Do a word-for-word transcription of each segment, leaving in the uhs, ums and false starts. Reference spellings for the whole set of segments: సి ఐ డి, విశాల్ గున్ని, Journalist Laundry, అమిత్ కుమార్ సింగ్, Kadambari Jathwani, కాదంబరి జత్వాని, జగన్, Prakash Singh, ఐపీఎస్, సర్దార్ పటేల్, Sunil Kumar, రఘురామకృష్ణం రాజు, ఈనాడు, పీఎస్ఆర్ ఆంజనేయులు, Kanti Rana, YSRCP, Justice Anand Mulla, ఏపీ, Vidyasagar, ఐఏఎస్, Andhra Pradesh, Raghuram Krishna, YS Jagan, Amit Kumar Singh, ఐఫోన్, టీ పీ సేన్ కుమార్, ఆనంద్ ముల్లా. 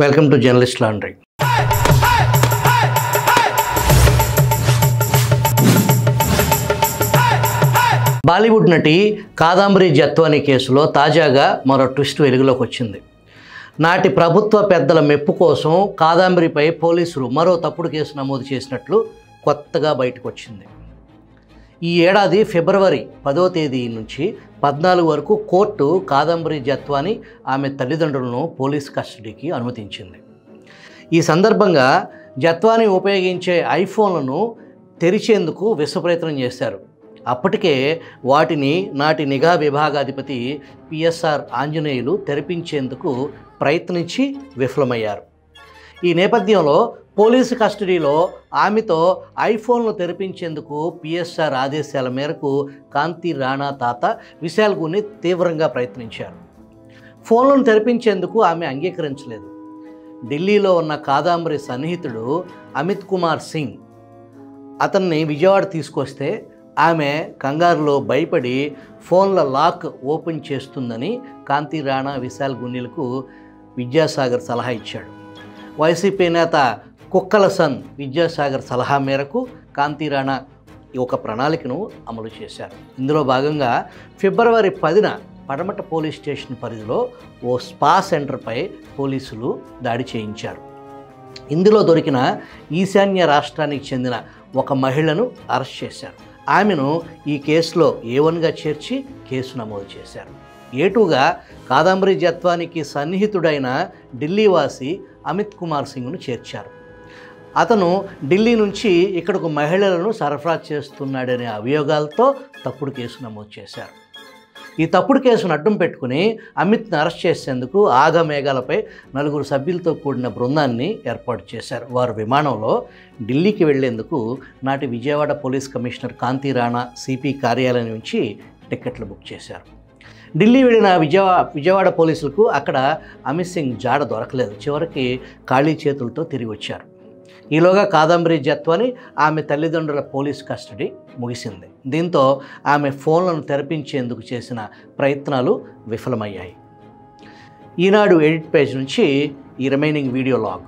Welcome to journalist laundry. Bollywood నటి కాదంబరి జత్వాని కేసులో తాజాగా మరో ట్విస్ట్ వెలుగులోకి వచ్చింది. నాటి ప్రభుత్వ పెద్దల మెప్పు కోసం కాదంబరిపై పోలీసులు మరో తప్పుడు కేసు నమోదు చేసినట్లు కొత్తగా బయటకు వచ్చింది. ఈ ఏడాది ఫిబ్రవరి పదో తేదీ నుంచి పద్నాలుగు వరకు కోర్టు కాదంబరి జత్వాని ఆమె తల్లిదండ్రులను పోలీస్ కస్టడీకి అనుమతించింది. ఈ సందర్భంగా జత్వాని ఉపయోగించే ఐఫోన్లను తెరిచేందుకు విశ్వప్రయత్నం చేశారు. అప్పటికే వాటిని నాటి నిఘా విభాగాధిపతి పి ఎస్ ఆర్ ఆంజనేయులు తెరిపించేందుకు ప్రయత్నించి విఫలమయ్యారు. ఈ నేపథ్యంలో పోలీసు కస్టడీలో ఆమెతో ఐఫోన్లు తెరిపించేందుకు పి ఎస్ ఆర్ ఆదేశాల మేరకు కాంతి రాణా తాత విశాల్ గున్ని తీవ్రంగా ప్రయత్నించారు. ఫోన్లను తెరిపించేందుకు ఆమె అంగీకరించలేదు. ఢిల్లీలో ఉన్న కాదంబరి సన్నిహితుడు అమిత్ కుమార్ సింగ్ అతన్ని విజయవాడ తీసుకొస్తే ఆమె కంగారులో భయపడి ఫోన్ల లాక్ ఓపెన్ చేస్తుందని కాంతి రాణా విశాల్ గున్నీలకు విద్యాసాగర్ సలహా ఇచ్చాడు. వైసీపీ నేత కుక్కల సన్ విద్యాసాగర్ సలహా మేరకు కాంతి రాణా ఒక ప్రణాళికను అమలు చేశారు. ఇందులో భాగంగా ఫిబ్రవరి పదిన పడమట పోలీస్ స్టేషన్ పరిధిలో ఓ స్పా సెంటర్పై పోలీసులు దాడి చేయించారు. ఇందులో దొరికిన ఈశాన్య రాష్ట్రానికి చెందిన ఒక మహిళను అరెస్ట్ చేశారు. ఆమెను ఈ కేసులో ఏ వన్గా చేర్చి కేసు నమోదు చేశారు. ఏ టూగా కాదంబరి జత్వానికి సన్నిహితుడైన ఢిల్లీ వాసి అమిత్ కుమార్ సింగ్ను చేర్చారు. అతను ఢిల్లీ నుంచి ఇక్కడకు మహిళలను సరఫరా చేస్తున్నాడనే అభియోగాలతో తప్పుడు కేసు నమోదు చేశారు. ఈ తప్పుడు కేసును అడ్డం పెట్టుకుని అమిత్ను అరెస్ట్ చేసేందుకు ఆగమేఘాలపై నలుగురు సభ్యులతో కూడిన బృందాన్ని ఏర్పాటు చేశారు. వారు విమానంలో ఢిల్లీకి వెళ్లేందుకు నాటి Vijayawada police commissioner Kanti Rana CP కార్యాలయం నుంచి టిక్కెట్లు బుక్ చేశారు. ఢిల్లీ వెళ్ళిన విజయవా విజయవాడ పోలీసులకు అక్కడ అమిత్ సింగ్ జాడ దొరకలేదు. చివరికి ఖాళీ చేతులతో తిరిగి వచ్చారు. ఈలోగా కాదంబరి జత్వాని ఆమె తల్లిదండ్రుల పోలీస్ కస్టడీ ముగిసింది. దీంతో ఆమె ఫోన్లను తెరిపించేందుకు చేసిన ప్రయత్నాలు విఫలమయ్యాయి. ఈనాడు ఎడిట్ పేజ్ నుంచి ఈ రిమైనింగ్ వీడియో లాగ్.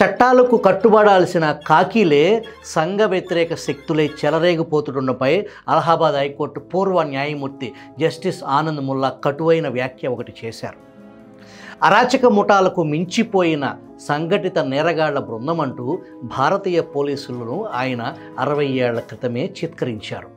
చట్టాలకు కట్టుబడాల్సిన కాకీలే సంఘ వ్యతిరేక శక్తులే చెలరేగిపోతుండటంపై అలహాబాద్ హైకోర్టు పూర్వ న్యాయమూర్తి జస్టిస్ ఆనంద్ ముల్లా కటువైన వ్యాఖ్య ఒకటి చేశారు. అరాచక ముఠాలకు మించిపోయిన సంఘటిత నేరగాళ్ల బృందం అంటూ భారతీయ పోలీసులను ఆయన అరవై ఏళ్ల క్రితమే చిత్కరించారు.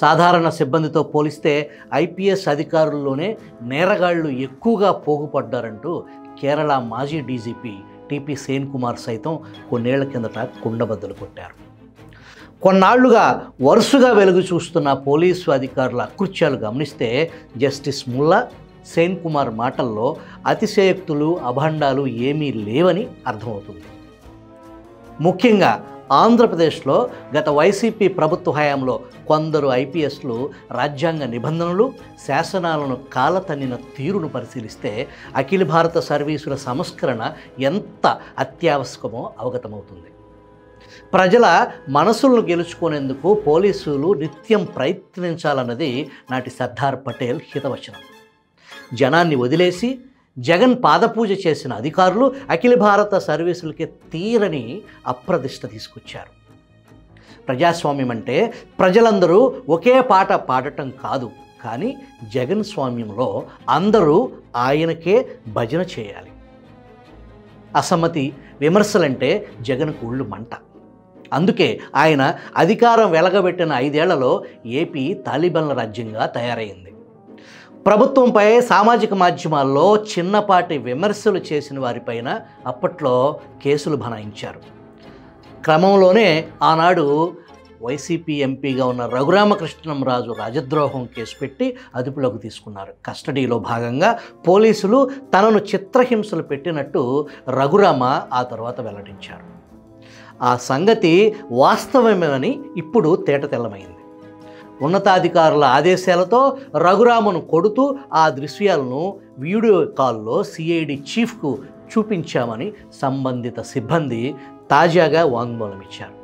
సాధారణ సిబ్బందితో పోలిస్తే ఐ పీ ఎస్ అధికారుల్లోనే నేరగాళ్లు ఎక్కువగా పోగుపడ్డారంటూ కేరళ మాజీ D G P టీ పీ సేన్ కుమార్ సైతం కొన్నేళ్ల కిందట కుండబద్దలు కొట్టారు. కొన్నాళ్లుగా వరుసగా వెలుగు చూస్తున్న పోలీసు అధికారుల అకృత్యాలు గమనిస్తే జస్టిస్ ముల్లా సేన్ కుమార్ మాటల్లో అతిశయోక్తులు అభండాలు ఏమీ లేవని అర్థమవుతుంది. ముఖ్యంగా ఆంధ్రప్రదేశ్లో గత వైసీపీ ప్రభుత్వ హయాంలో కొందరు ఐ పీ ఎస్లు రాజ్యాంగ నిబంధనలు శాసనాలను కాలతన్నిన తీరును పరిశీలిస్తే అఖిల భారత సర్వీసుల సంస్కరణ ఎంత అత్యావశ్యకమో అవగతమవుతుంది. ప్రజల మనసులను గెలుచుకునేందుకు పోలీసులు నిత్యం ప్రయత్నించాలన్నది నాటి సర్దార్ పటేల్ హితవచనం. జనాన్ని వదిలేసి జగన్ పాదపూజ చేసిన అధికారులు అఖిల భారత సర్వీసులకి తీరని అప్రదిష్ట తీసుకొచ్చారు. ప్రజాస్వామ్యం అంటే ప్రజలందరూ ఒకే పాట పాడటం కాదు, కానీ జగన్ స్వామ్యంలో అందరూ ఆయనకే భజన చేయాలి. అసమ్మతి విమర్శలంటే జగన్కు ఒళ్ళు మంట. అందుకే ఆయన అధికారం వెలగబెట్టిన ఐదేళ్లలో ఏపీ తాలిబాన్ల రాజ్యంగా తయారైంది. ప్రభుత్వంపై సామాజిక మాధ్యమాల్లో చిన్నపాటి విమర్శలు చేసిన వారిపైన అప్పట్లో కేసులు బనాయించారు. క్రమంలోనే ఆనాడు వైసీపీ ఎంపీగా ఉన్న రఘురామకృష్ణం రాజు రాజద్రోహం కేసు పెట్టి అదుపులోకి తీసుకున్నారు. కస్టడీలో భాగంగా పోలీసులు తనను చిత్రహింసలు పెట్టినట్టు రఘురామ ఆ తర్వాత వెల్లడించారు. ఆ సంగతి వాస్తవమేనని ఇప్పుడు తేటతెల్లమైంది. ఉన్నతాధికారుల ఆదేశాలతో రఘురామను కొడుతూ ఆ దృశ్యాలను వీడియో కాల్లో సి ఐ డి చీఫ్కు చూపించామని సంబంధిత సిబ్బంది తాజాగా వాంగ్మూలం ఇచ్చారు.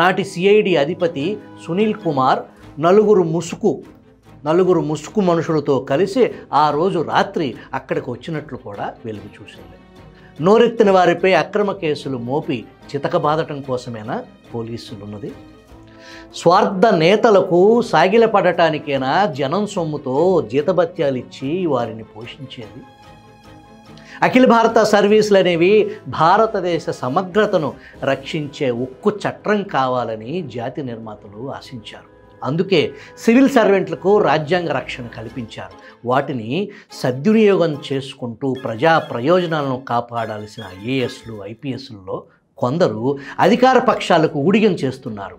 నాటి సి ఐ డి అధిపతి సునీల్ కుమార్ నలుగురు ముసుగు నలుగురు ముసుగు మనుషులతో కలిసి ఆ రోజు రాత్రి అక్కడికి వచ్చినట్లు కూడా వెలుగు చూసింది. నోరెత్తిన వారిపై అక్రమ కేసులు మోపి చితకబాదటం కోసమేనా పోలీసులు ఉన్నది? స్వార్థ నేతలకు సాగిలపడటానికేనా జనం సొమ్ముతో జీతభత్యాలిచ్చి వారిని పోషించేది? అఖిల భారత సర్వీసులు అనేవి భారతదేశ సమగ్రతను రక్షించే ఉక్కు చట్టం కావాలని జాతి నిర్మాతలు ఆశించారు. అందుకే సివిల్ సర్వెంట్లకు రాజ్యాంగ రక్షణ కల్పించారు. వాటిని సద్వినియోగం చేసుకుంటూ ప్రజా ప్రయోజనాలను కాపాడాల్సిన ఐఏఎస్లు ఐపీఎస్లలో కొందరు అధికార పక్షాలకు ఊడిగం చేస్తున్నారు.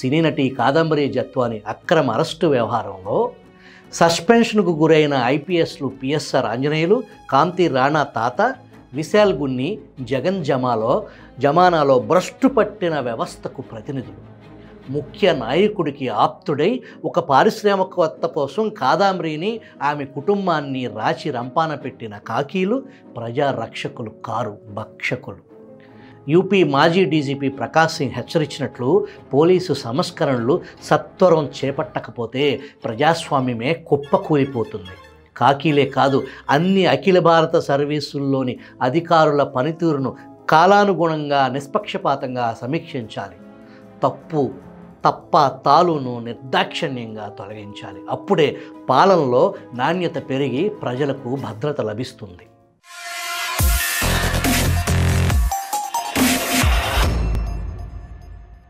సినీ నటి కాదంబరి జత్వాని అక్రమ అరెస్టు వ్యవహారంలో సస్పెన్షన్కు గురైన ఐపీఎస్లు పీఎస్ఆర్ ఆంజనేయులు, కాంతి రాణా తాత, విశాల్ గున్ని జగన్ జమాలో జమానాలో భ్రష్టు పట్టిన వ్యవస్థకు ప్రతినిధులు. ముఖ్య నాయకుడికి ఆప్తుడై ఒక పారిశ్రామికవేత్త కోసం కాదంబరిని ఆమె కుటుంబాన్ని రాచి రంపాన పెట్టిన కాకీలు ప్రజా రక్షకులు కారు భక్షకులు. యూపీ మాజీ డీజీపీ ప్రకాష్ సింగ్ హెచ్చరించినట్లు పోలీసు సంస్కరణలు సత్వరం చేపట్టకపోతే ప్రజాస్వామ్యమే కుప్పకూలిపోతుంది. కాకీలే కాదు, అన్ని అఖిల భారత సర్వీసుల్లోని అధికారుల పనితీరును కాలానుగుణంగా నిష్పక్షపాతంగా సమీక్షించాలి. తప్పు తప్ప తాలును నిర్దాక్షిణ్యంగా తొలగించాలి. అప్పుడే పాలనలో నాణ్యత పెరిగి ప్రజలకు భద్రత లభిస్తుంది.